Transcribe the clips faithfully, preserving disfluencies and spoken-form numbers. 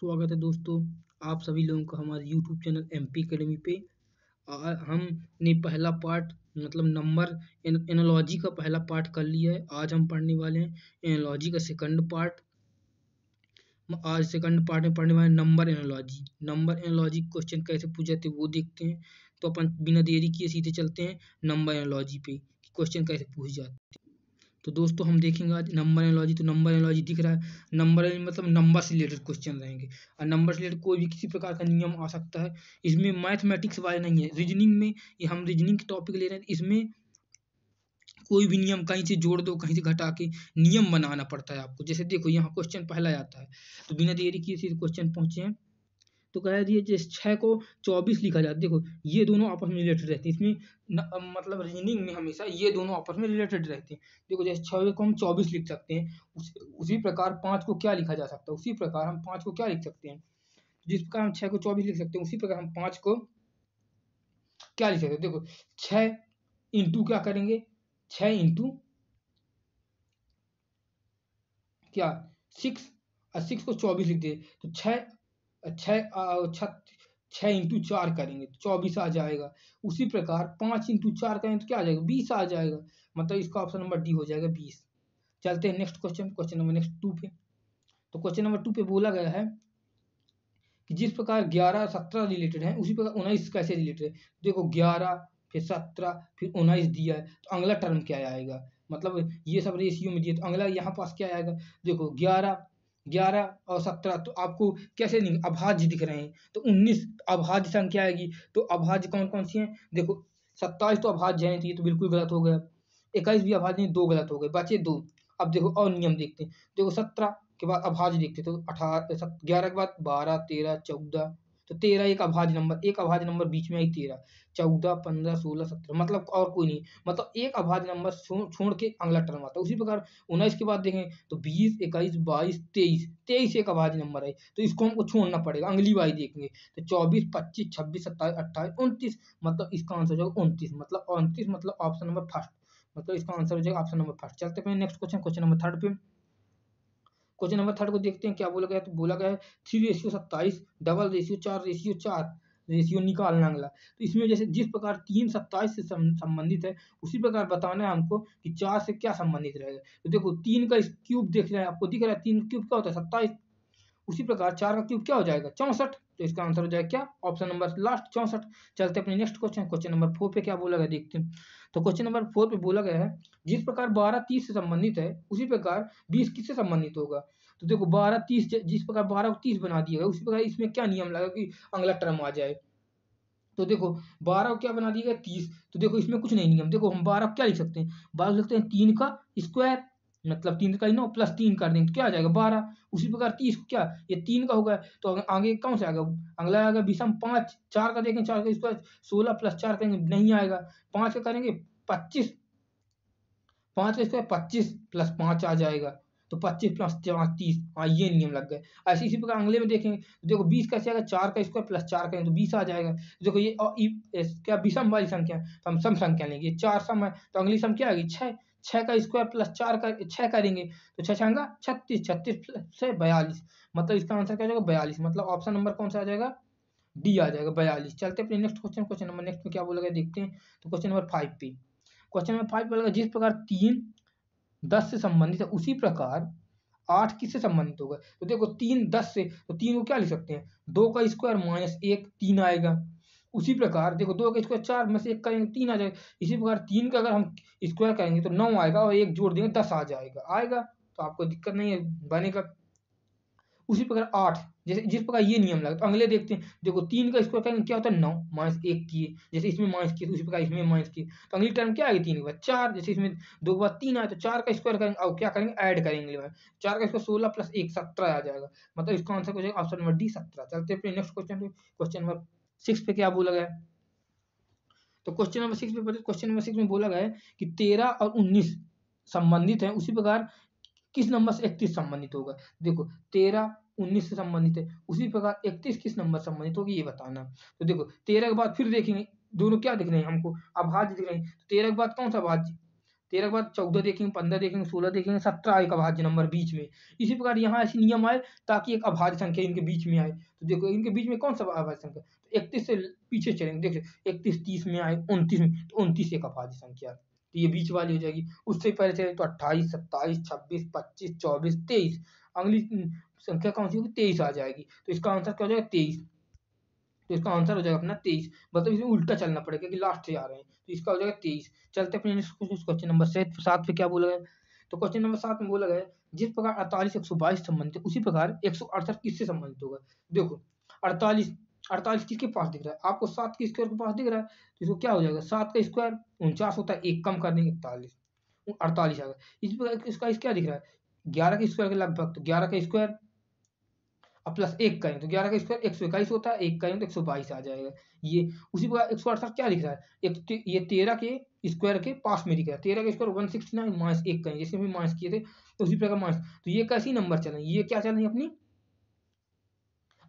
स्वागत है दोस्तों, आप सभी लोगों का हमारे YouTube channel M P academy पे। आ, हमने पहला पार्ट मतलब नंबर एन, एनालॉजी का पहला पार्ट कर लिया है। आज हम पढ़ने वाले हैं एनालॉजी का सेकंड पार्ट। आज सेकंड पार्ट में पढ़ने वाले number analogy. Number analogy question कैसे पूछे जाते हैं वो देखते हैं। तो अपन बिना देरी किए सीधे चलते हैं नंबर एनालॉजी पे, क्वेश्चन कैसे पूछ जाते हैं। तो दोस्तों हम देखेंगे आज नंबर एनालॉजी। तो नंबर एनालॉजी दिख रहा है, नंबर मतलब नंबर से रिलेटेड क्वेश्चन रहेंगे और नंबर से रिलेटेड कोई भी किसी प्रकार का नियम आ सकता है। इसमें मैथमेटिक्स वाले नहीं है, रीजनिंग में ये हम रीजनिंग के टॉपिक ले रहे हैं। इसमें कोई भी नियम कहीं से जोड़ दो, कहीं से घटा के नियम बनाना पड़ता है आपको। जैसे देखो यहाँ क्वेश्चन पहला आता है, तो बिना देरी किए सीधे क्वेश्चन पहुँचे हैं। तो कह दिए जैसे छः को चौबीस लिखा जाता है। देखो ये दोनों आपस में रिलेटेड रहते हैं। इसमें न, मतलब रीजनिंग में हमेशा ये दोनों आपस में रिलेटेड रहते हैं। देखो जैसे छः को हम चौबीस लिख सकते हैं, उस, उसी प्रकार पाँच को क्या लिखा जा सकता है, उसी प्रकार हम पाँच को क्या लिख सकते हैं। जिस प्रकार हम छः को चौबीस लिख सकते हैं, उसी प्रकार हम पाँच को क्या लिख सकते हैं। देखो छः इंटू क्या करेंगे, छः इंटू क्या सिक्स, और सिक्स को चौबीस लिख दे तो छः छः छः इंटू चार करेंगे तो चौबीस आ जाएगा। उसी प्रकार पाँच इंटू चार करेंगे तो क्या आ जाएगा, बीस आ जाएगा। मतलब इसका ऑप्शन नंबर डी हो जाएगा, बीस। चलते हैं next question, question number next two पे। तो क्वेश्चन नंबर टू पे बोला गया है कि जिस प्रकार ग्यारह सत्रह रिलेटेड है, उसी प्रकार उन्नीस कैसे रिलेटेड है। देखो ग्यारह फिर सत्रह फिर उन्नीस दिया है, तो अगला टर्म क्या आएगा, मतलब ये सब रेशियो में दिए तो अगला यहाँ पास क्या आएगा। देखो ग्यारह ग्यारह और सत्रह तो आपको कैसे नहीं अभाज्य दिख रहे हैं, तो उन्नीस अभाज्य संख्या आएगी। तो अभाज्य कौन कौन सी हैं, देखो सत्ताईस तो अभाज्य है नहीं, तो बिल्कुल गलत हो गया। इक्कीस भी अभाज्य नहीं, दो गलत हो गए, बचे दो। अब देखो और नियम देखते हैं। देखो सत्रह के बाद अभाज्य देखते तो अठारह, ग्यारह के बाद बारह तेरह चौदह, तो तेरह एक अभाज्य नंबर, एक अभाज्य नंबर बीच में आई तेरह, चौदह पंद्रह सोलह सत्रह, मतलब और कोई नहीं, मतलब एक अभाज्य नंबर छोड़ के अगला टर्म आता है। उसी प्रकार उन्नीस के बाद देखें तो बीस इक्कीस बाईस तेईस, तेईस एक अभाज्य नंबर है, तो इसको हमको छोड़ना पड़ेगा। अगली बार देखेंगे तो चौबीस पच्चीस छब्बीस सत्ताईस अट्ठाईस उनतीस, मतलब इसका आंसर हो जाएगा उनतीस, मतलब उनतीस मतलब ऑप्शन नंबर फर्स्ट, मतलब इसका आंसर हो जाएगा ऑप्शन नंबर फर्स्ट। चलते हैं next question, question number third पे। क्वेश्चन नंबर थर्ड को देखते हैं क्या बोला गया। तो बोला गया है थ्री रेशियो सत्ताईस डबल रेशियो चार रेशियो चार रेशियो निकालना अगला। तो इसमें जैसे जिस प्रकार तीन सत्ताईस से संबंधित है, उसी प्रकार बताना है हमको कि चार से क्या संबंधित रहेगा। तो देखो तीन का क्यूब देख रहे हैं, आपको दिख रहा है तीन क्यूब क्या होता है सत्ताईस, उसी प्रकार चार का क्यूब क्या हो जाएगा चौंसठ। तो इसका आंसर हो जाएगा क्या, ऑप्शन नंबर लास्ट चौंसठ। चलते अपने next question, question number four पे क्या बोला गया देखते हैं। तो क्वेश्चन नंबर फोर पे बोला गया है जिस प्रकार बारह तीस से संबंधित है, उसी प्रकार बीस किससे संबंधित होगा। तो देखो बारह तीस, जिस प्रकार बारह को तीस बना दिया गया, उसी प्रकार इसमें क्या नियम लगा कि अगला टर्म आ जाए। तो देखो बारह को क्या बना दिया गया तीस, तो देखो इसमें कुछ नहीं नियम। देखो हम बारह को क्या लिख सकते हैं, बारह लिख सकते हैं तीन का स्क्वायर, मतलब तीन का ही ना प्लस तीन कर देंगे तो क्या आ जाएगा बारह। उसी प्रकार तीस को क्या ये तीन का होगा, तो आगे कौन सा आएगा, अगला आएगा बीसम पाँच, चार का देखें चार का इसका सोलह प्लस चार करेंगे नहीं आएगा, पाँच का करेंगे पच्चीस, पाँच का इसका पच्चीस प्लस पाँच आ जाएगा, तो पच्चीस प्लस पाँच तीस। हाँ ये नियम लग गए। ऐसे इसी प्रकार अगले में देखेंगे तो देखो बीस कैसे आएगा, चार का स्क्वायर प्लस चार करेंगे तो बीस आ जाएगा। देखो ये और क्या विषम वाली संख्या है, तो हम सम संख्या लेंगे, चार सम है तो अगली सम क्या आएगी छः, छः का स्क्वायर प्लस चार का छः करेंगे तो छः छंगा छत्तीस, छत्तीस प्लस से बयालीस, मतलब इसका आंसर क्या हो जाएगा बयालीस, मतलब ऑप्शन नंबर कौन सा आ जाएगा डी आ जाएगा बयालीस। चलते अपने next question, question number next में क्या बोला गया देखते हैं। तो क्वेश्चन नंबर फाइव पे, क्वेश्चन नंबर फाइव बोला गया जिस प्रकार तीन दस से संबंधित है, उसी प्रकार आठ किससे संबंधित होगा। तो देखो तीन दस से, तो तीन को क्या लिख सकते हैं दो का स्क्वायर माइनस एक तीन आएगा। उसी प्रकार देखो दो का स्क्वायर चार में से एक करेंगे तीन आ जाएगा। इसी प्रकार तीन का अगर हम स्क्वायर करेंगे तो नौ आएगा और एक जोड़ देंगे दस आ जाएगा आएगा, तो आपको दिक्कत नहीं है बनेगा। उसी प्रकार आठ जैसे जिस प्रकार ये नियम लगता है अगले देखते हैं। देखो तीन का स्क्वायर करेंगे क्या होता है नौ माइनस एक किए, जैसे इसमें माइनस किए उसी प्रकार इसमें माइनस किए, तो अगली टर्म क्या आएगी तीन के बाद चार, जैसे इसमें दो के बाद तीन आए तो चार का स्क्वायर करेंगे और क्या करेंगे ऐड करेंगे, चार का स्क्वायर सोलह प्लस एक सत्रह आ जाएगा, मतलब इसका आंसर हो जाएगा ऑप्शन नंबर डी सत्रह। चलते अपने नेक्स्ट क्वेश्चन पे, क्वेश्चन नंबर सिक्स पे क्या बोला गया। तो क्वेश्चन नंबर सिक्स पे क्वेश्चन नंबर सिक्स में बोला गया है कि तेरह और उन्नीस संबंधित हैं, उसी प्रकार किस नंबर से इकतीस संबंधित होगा। देखो तेरह उन्नीस से संबंधित है, उसी प्रकार इकतीस किस नंबर संबंधित होगी ये बताना। तो देखो तेरह के बाद फिर देखेंगे दोनों क्या दिख रहे हैं हमको अभाज्य दिख रहे हैं, तो तेरह के बाद कौन सा अभाज्य, तेरह के बाद चौदह देखेंगे, पंद्रह देखेंगे, सोलह देखेंगे, सत्रह एक अभाज्य नंबर बीच में। इसी प्रकार यहाँ ऐसे नियम आए ताकि एक अभाज्य संख्या इनके बीच में आए। तो देखो इनके बीच में कौन सा अभाज्य संख्या, तो इकतीस से पीछे चलेंगे, देखो इकतीस तीस में आए, उनतीस में, तो उनतीस एक अभाज्य संख्या, तो ये बीच वाली हो जाएगी। उससे पहले चले तो अट्ठाईस, सत्ताईस, छब्बीस, पच्चीस, चौबीस, तेईस, अगली संख्या कौन सी होगी, तेईस आ जाएगी। तो इसका आंसर क्या हो जाएगा, तेईस। तो इसका आंसर हो जाएगा अपना तेईस, मतलब इसमें उल्टा चलना पड़ेगा क्योंकि लास्ट से आ रहे हैं, तो इसका हो जाएगा तेईस। चलते अपने क्वेश्चन नंबर सात पे क्या बोला गया, तो क्वेश्चन नंबर सात में बोला गया जिस प्रकार अड़तालीस एक सौ बाईस संबंधित, उसी प्रकार एक सौ अड़सठ किससे संबंधित होगा। देखो अड़तालीस अड़तालीस किसके पास दिख रहा है, आपको सात के स्क्वायर के पास दिख रहा है, तो इसको क्या हो जाएगा, सात का स्क्वायर उनचास होता है, एक कम कर देंगे इकतालीस, अड़तालीस आ गया। इस प्रकार इसका क्या दिख रहा है, ग्यारह के स्क्वायर के लगभग, तो ग्यारह का स्क्वायर प्लस एक करें तो ग्यारह का स्क्वायर एक सौ इक्कीस होता है, एक करें तो एक सौ बाईस आ जाएगा। ये उसी प्रकार एक सौ अड़सठ क्या दिख रहा है, एक ते, ये तेरह के स्क्वायर के पास में दिख रहा है, तेरह का square one sixty nine minus एक करें, जैसे भी माइनस किए थे तो उसी प्रकार माइनस, तो ये कैसी नंबर चल रही है, ये क्या चल रही है अपनी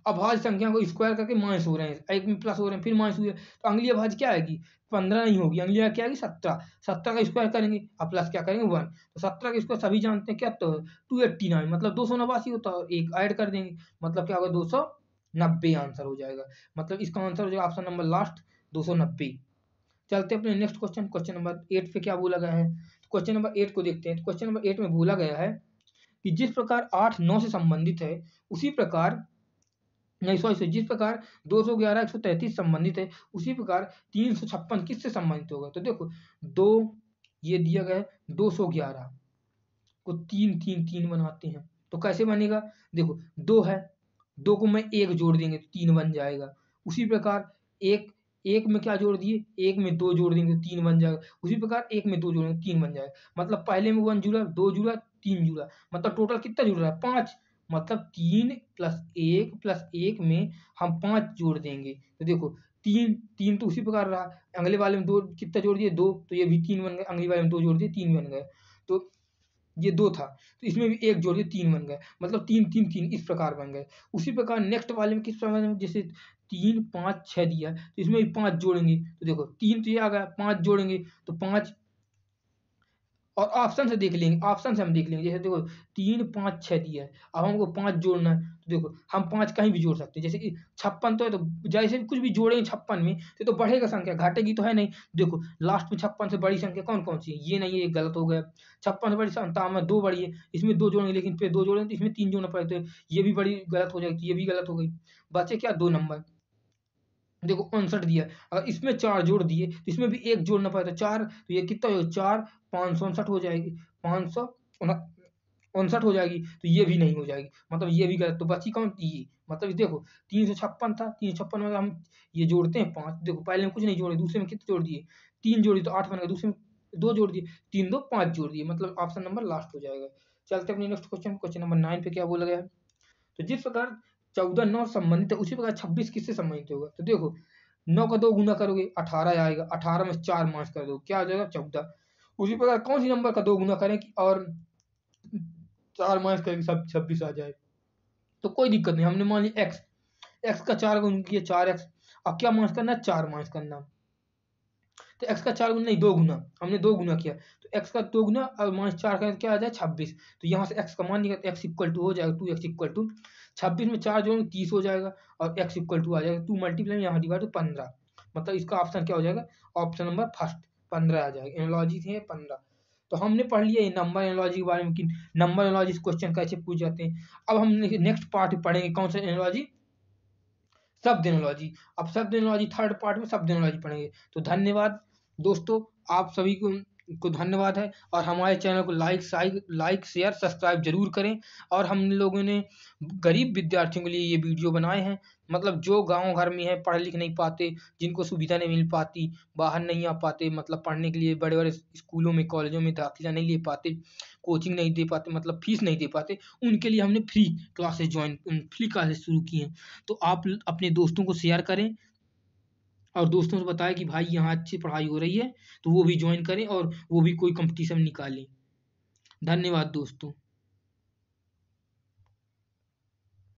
अभाज्य संख्या को स्क्वायर करके माइनस हो रहे हैं, एक में प्लस हो रहे हैं फिर माइनस हुए, तो अगली अभाज्य क्या आएगी, पंद्रह नहीं होगी, अगली क्या आएगी सत्रह, सत्रह का स्क्वायर करेंगे अब प्लस क्या करेंगे वन, तो सत्रह का स्क्वायर सभी जानते हैं क्या, तो टू एट्टी नाइन मतलब दो सौ नवासी होता है, और एक ऐड कर देंगे मतलब क्या होगा दो सौ नब्बे आंसर हो जाएगा, मतलब इसका आंसर हो जाएगा ऑप्शन नंबर लास्ट दो सौ नब्बे। चलते अपने next question, question number eight पे क्या बोला गया है, क्वेश्चन नंबर एट को देखते हैं। क्वेश्चन नंबर एट में बोला गया है कि जिस प्रकार आठ नौ से संबंधित है, उसी प्रकार नहीं सॉरी जिस प्रकार दो सौ ग्यारह एक सौ तैंतीस संबंधित है, उसी प्रकार तीन सौ छप्पन किससे संबंधित होगा। तो देखो दो ये दिया गया है, दो सौ ग्यारह को तीन तीन तीन बनाते हैं तो कैसे बनेगा, देखो दो है, दो को मैं एक जोड़ देंगे तो तीन बन जाएगा। उसी प्रकार एक एक में क्या जोड़ दिए, एक में दो जोड़ देंगे तो तीन बन जाएगा। उसी प्रकार एक में दो जोड़ेंगे तीन बन जाएगा, मतलब पहले में वन जुड़ा, दो जुड़ा, तीन जुड़ा, मतलब टोटल कितना जुड़ रहा है पाँच, मतलब तीन प्लस एक प्लस एक में हम पाँच जोड़ देंगे तो देखो तीन तीन तो उसी प्रकार रहा। अगले वाले में दो कितना जोड़ दिए, दो, तो ये भी तीन बन गए। अगले वाले में दो जोड़ दिए तीन बन गए, तो ये दो था तो इसमें भी एक जोड़ दिए तीन बन गए, मतलब तीन तीन तीन इस प्रकार बन गए। उसी प्रकार नेक्स्ट वाले में किस प्रकार में जैसे तीन पाँच छः दिया तो इसमें भी पाँच जोड़ेंगे तो देखो तीन तो ये आ गया, पाँच जोड़ेंगे तो पाँच, और ऑप्शन से देख लेंगे, ऑप्शन से हम देख लेंगे। जैसे देखो तीन पाँच छः दिया है, अब हमको पाँच जोड़ना है तो देखो हम पाँच कहीं भी जोड़ सकते हैं, जैसे कि छप्पन तो है, तो जैसे भी कुछ भी जोड़ेंगे छप्पन में तो तो बढ़ेगा संख्या, घटेगी तो है नहीं। देखो लास्ट में छप्पन से बड़ी संख्या कौन कौन सी है, ये नहीं है, ये गलत हो गया। छप्पन से बड़ी संतावन, दो बड़ी है, इसमें दो जोड़ेंगे लेकिन फिर दो जोड़ेंगे तो इसमें तीन जोड़ना पड़ता है, ये भी बड़ी गलत हो जाएगी, ये भी गलत हो गई। बचे क्या दो नंबर, देखो उनसठ दिया, अगर इसमें चार जोड़ दिए तो इसमें भी एक जोड़ना पड़ेगा चार, तो ये कितना हो, चार पाँच सौ उनसठ हो जाएगी, पाँच सौ उनसठ हो जाएगी, तो ये भी नहीं हो जाएगी, मतलब ये भी गलत। तो बची कौन, ये मतलब देखो तीन सौ छप्पन था, तीन सौ छप्पन में हम ये जोड़ते हैं पाँच, देखो पहले में कुछ नहीं जोड़े, दूसरे में कितने जोड़ दिए, तीन जोड़ी तो आठ बन गए, दूसरे में दो जोड़ दिए, तीन दो पाँच जोड़ दिए, मतलब ऑप्शन नंबर लास्ट हो जाएगा। चलते अपने next question, question number nine पे क्या बोला गया है, तो जिस प्रकार चौदह नौ संबंधित है, उसी प्रकार छब्बीस किससे संबंधित होगा। तो देखो नौ का दो गुना करोगे अठारह आएगा, अठारह में चार माइनस कर दो क्या आ जाएगा चौदह। उसी प्रकार कौन सी नंबर का दो गुना करें कि और चार माइनस करेंगे सब छब्बीस आ जाए, तो कोई दिक्कत नहीं। हमने मान लिया एक्स, एक्स का चार गुना किया चार एक्स, अब क्या माइनस करना है, चार माइनस करना, तो एक्स का चार गुना नहीं दो गुना, हमने दो गुना किया तो एक्स का दो गुना और माइनस चार करें क्या आ जाए छब्बीस, तो यहाँ से एक्स का मान निकल एक्स इक्वल टू हो जाएगा टू एक्स इक्वल टू छब्बीस में चार जोड़ेंगे तीस हो जाएगा और एक्स इक्वल टू आ जाएगा टू मल्टीप्लाई यहाँ डिवाइड पंद्रह, मतलब इसका ऑप्शन क्या हो जाएगा, ऑप्शन नंबर फर्स्ट पंद्रह आ जाएगा। एनालॉजी है पंद्रह, तो हमने पढ़ लिया ये नंबर एनालॉजी के बारे में कि नंबर एनालॉजी क्वेश्चन कैसे पूछ जाते हैं। अब हम नेक्स्ट पार्ट में पढ़ेंगे कौन सा एनालॉजी, शब्द एनालॉजी। अब शब्द एनालॉजी थर्ड पार्ट में शब्द एनालॉजी पढ़ेंगे। तो धन्यवाद दोस्तों, आप सभी को को धन्यवाद है, और हमारे चैनल को लाइक साइक लाइक शेयर सब्सक्राइब जरूर करें। और हम लोगों ने गरीब विद्यार्थियों के लिए ये वीडियो बनाए हैं, मतलब जो गांव घर में है, पढ़ लिख नहीं पाते, जिनको सुविधा नहीं मिल पाती, बाहर नहीं आ पाते, मतलब पढ़ने के लिए बड़े बड़े स्कूलों में कॉलेजों में दाखिला नहीं ले पाते, कोचिंग नहीं दे पाते, मतलब फीस नहीं दे पाते, उनके लिए हमने free classes join free classes शुरू की हैं। तो आप अपने दोस्तों को शेयर करें और दोस्तों से बताएं कि भाई यहाँ अच्छी पढ़ाई हो रही है, तो वो भी ज्वाइन करें और वो भी कोई कंपटीशन निकालें। धन्यवाद दोस्तों।